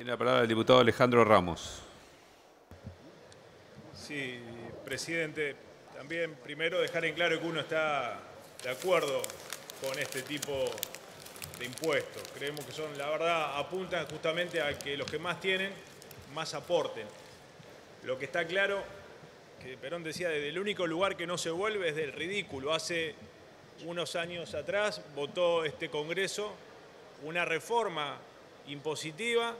Tiene la palabra el diputado Alejandro Ramos. Sí, presidente. También, primero, dejar en claro que uno está de acuerdo con este tipo de impuestos. Creemos que son, la verdad, apuntan justamente a que los que más tienen, más aporten. Lo que está claro, que Perón decía, desde el único lugar que no se vuelve es del ridículo. Hace unos años atrás votó este Congreso una reforma impositiva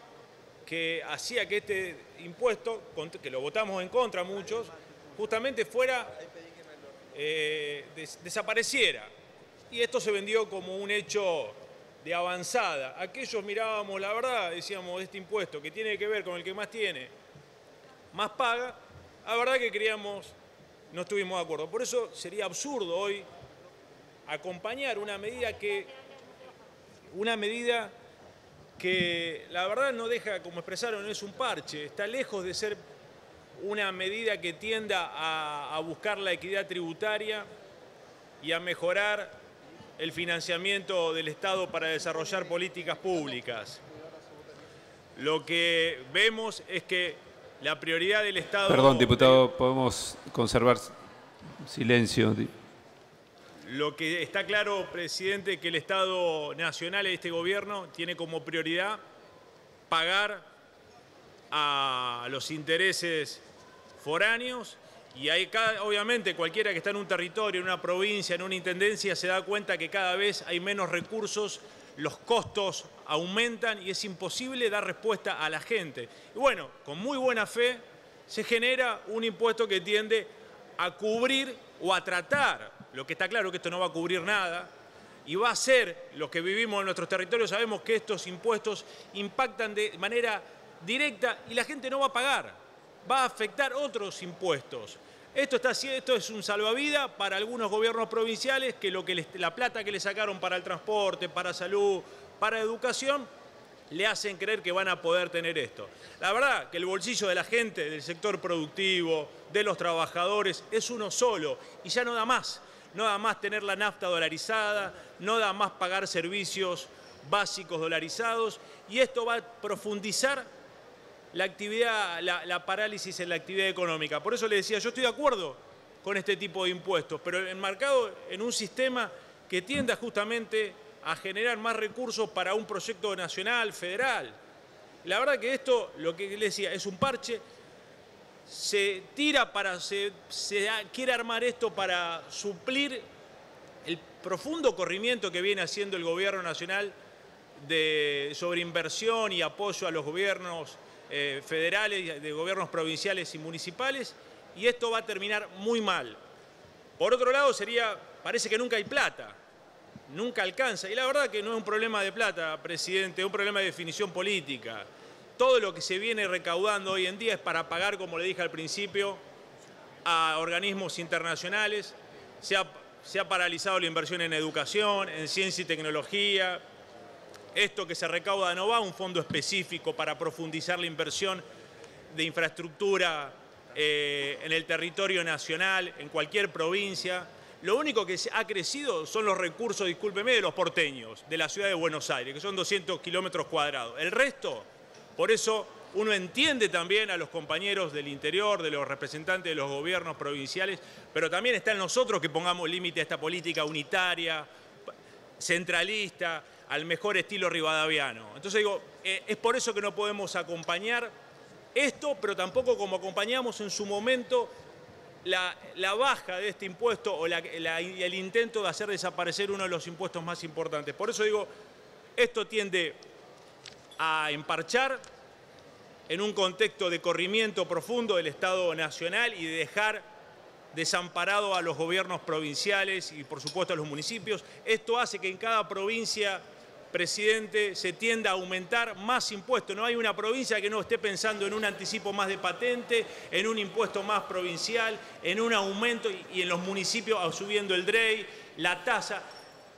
que hacía que este impuesto, que lo votamos en contra muchos, justamente fuera, desapareciera. Y esto se vendió como un hecho de avanzada. Aquellos mirábamos, la verdad, decíamos, este impuesto que tiene que ver con el que más tiene, más paga, la verdad que queríamos, no estuvimos de acuerdo. Por eso sería absurdo hoy acompañar una medida que la verdad no deja, como expresaron, es un parche, está lejos de ser una medida que tienda a buscar la equidad tributaria y a mejorar el financiamiento del Estado para desarrollar políticas públicas. Lo que vemos es que la prioridad del Estado... Perdón, diputado, podemos conservar silencio. Lo que está claro, presidente, que el Estado Nacional de este gobierno tiene como prioridad pagar a los intereses foráneos y ahí obviamente cualquiera que está en un territorio, en una provincia, en una intendencia se da cuenta que cada vez hay menos recursos, los costos aumentan y es imposible dar respuesta a la gente. Y bueno, con muy buena fe se genera un impuesto que tiende a cubrir o a tratar, lo que está claro que esto no va a cubrir nada, y va a ser, los que vivimos en nuestros territorios sabemos que estos impuestos impactan de manera directa y la gente no va a pagar, va a afectar otros impuestos. Esto es un salvavidas para algunos gobiernos provinciales que, la plata que le sacaron para el transporte, para salud, para educación, le hacen creer que van a poder tener esto. La verdad que el bolsillo de la gente, del sector productivo, de los trabajadores, es uno solo y ya no da más. No da más tener la nafta dolarizada, no da más pagar servicios básicos dolarizados y esto va a profundizar la actividad, la parálisis en la actividad económica. Por eso le decía, yo estoy de acuerdo con este tipo de impuestos, pero enmarcado en un sistema que tienda justamente a generar más recursos para un proyecto nacional, federal. La verdad que esto, lo que le decía, es un parche, se tira para, quiere armar esto para suplir el profundo corrimiento que viene haciendo el Gobierno Nacional sobre inversión y apoyo a los gobiernos federales, de gobiernos provinciales y municipales, y esto va a terminar muy mal. Por otro lado, parece que nunca hay plata, nunca alcanza, y la verdad que no es un problema de plata, presidente, es un problema de definición política. Todo lo que se viene recaudando hoy en día es para pagar, como le dije al principio, a organismos internacionales, se ha paralizado la inversión en educación, en ciencia y tecnología. Esto que se recauda no va a un fondo específico para profundizar la inversión de infraestructura en el territorio nacional, en cualquier provincia. Lo único que ha crecido son los recursos, discúlpeme, de los porteños, de la ciudad de Buenos Aires, que son 200 kilómetros cuadrados. El resto, por eso uno entiende también a los compañeros del interior, de los representantes de los gobiernos provinciales, pero también está en nosotros que pongamos límite a esta política unitaria, centralista, al mejor estilo rivadaviano. Entonces digo, es por eso que no podemos acompañar esto, pero tampoco como acompañamos en su momento la baja de este impuesto o el intento de hacer desaparecer uno de los impuestos más importantes. Por eso digo, esto tiende a emparchar en un contexto de corrimiento profundo del Estado Nacional y de dejar desamparado a los gobiernos provinciales y por supuesto a los municipios. Esto hace que en cada provincia, presidente, se tienda a aumentar más impuestos. No hay una provincia que no esté pensando en un anticipo más de patente, en un impuesto más provincial, en un aumento y en los municipios subiendo el DREI, la tasa.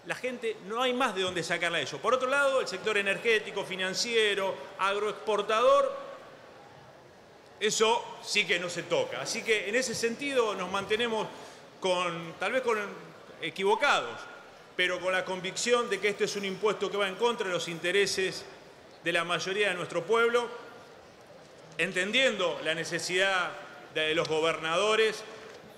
La gente no hay más de dónde sacarla de eso. Por otro lado, el sector energético, financiero, agroexportador, eso sí que no se toca. Así que en ese sentido nos mantenemos tal vez equivocados, pero con la convicción de que esto es un impuesto que va en contra de los intereses de la mayoría de nuestro pueblo, entendiendo la necesidad de los gobernadores,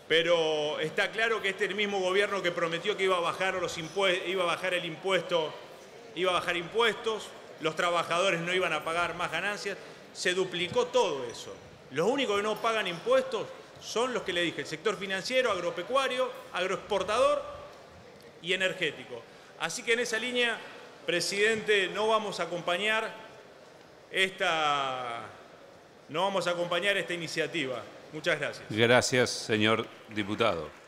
pero está claro que este mismo gobierno que prometió que iba a bajar los impuestos, iba a bajar impuestos, los trabajadores no iban a pagar más ganancias, se duplicó todo eso. Los únicos que no pagan impuestos son los que le dije, el sector financiero, agropecuario, agroexportador y energético. Así que en esa línea, presidente, no vamos a acompañar esta iniciativa. Muchas gracias. Gracias, señor diputado.